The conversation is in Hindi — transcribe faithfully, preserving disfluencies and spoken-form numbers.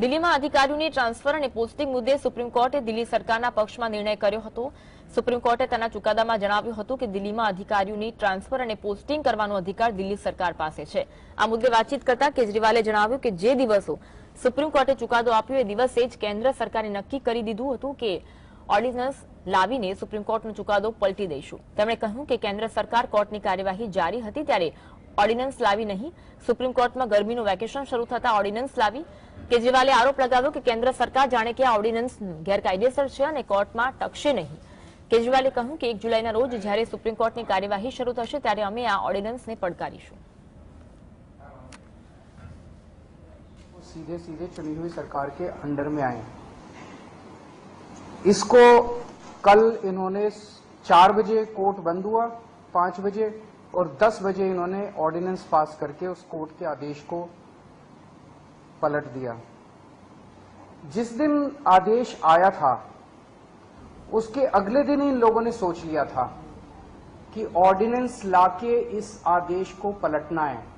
दिल्ली में अधिकारीओनी ट्रांसफर और पोस्टिंग मुद्दे सुप्रीम कोर्टे दिल्ली सरकारना पक्षमां निर्णय कर्यो हतो। सुप्रीम कोर्टे तेना चुकादामां जणाव्युं हतुं के दिल्ली में अधिकारीओनी ट्रांसफर और पोस्टिंग करवानो अधिकार दिल्ली सरकार पासे छे। आ मुद्दे बातचीत करता केजरीवाले जणाव्युं के जे दिवसों सुप्रीम कोर्टे चुकादो आप्यो ए दिवसे ज केन्द्र सरकारे नक्की करी दीधुं हतुं के ऑर्डिनन्स लावीने सुप्रीम कोर्टनो चुकादो पलटी दईशुं। તેમણે કહ્યું કે કેન્દ્ર સરકાર કોર્ટની કાર્યવાહી જારી હતી ત્યારે ઓર્ડિનન્સ લાવી નહીં। સુપ્રીમ કોર્ટમાં ગરમીનું વેકેશન શરૂ થતા ઓર્ડિનન્સ લાવી। કેજરીવાલે આરોપ લગાવ્યો કે કેન્દ્ર સરકાર જાણે કે આ ઓર્ડિનન્સ ગેરકાયદેસર છે અને કોર્ટમાં ટકશે નહીં। કેજરીવાલે કહ્યું કે એક જુલાઈના રોજ જ્યારે સુપ્રીમ કોર્ટની કાર્યવાહી શરૂ થશે ત્યારે અમે આ ઓર્ડિનન્સને પડકારીશું। सीधे सीधे चुनी हुई सरकार के अंडर में आए। इसको कल इन्होंने चार बजे कोर्ट बंद हुआ, पांच बजे और दस बजे इन्होंने ऑर्डिनेंस पास करके उस कोर्ट के आदेश को पलट दिया। जिस दिन आदेश आया था उसके अगले दिन इन लोगों ने सोच लिया था कि ऑर्डिनेंस लाके इस आदेश को पलटना है।